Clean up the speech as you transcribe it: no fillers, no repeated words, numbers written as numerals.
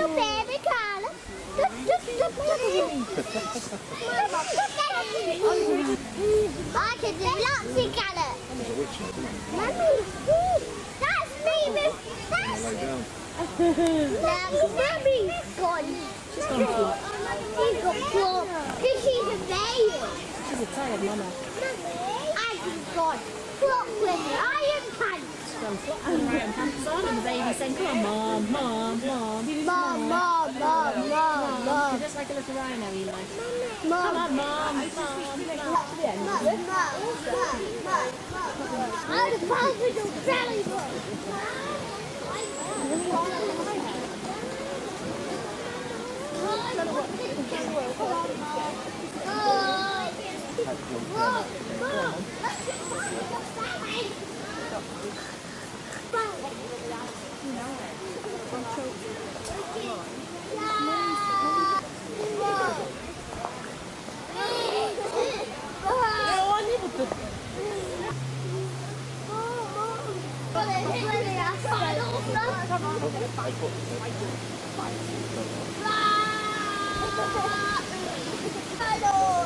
little baby Colin. I can do lots of Colin. That's me, Mummy's gone. She's got four, because she's a baby. She's a tired mama. I've got four with iron pants. And the baby saying, come on, Mom, Mom, Mom. Mom, Mom, Mom, Mom, Mom. Just like a little rhino, Eli. Come on, Mom, Mom, Mom. I'm the father of your belly boy. Hello.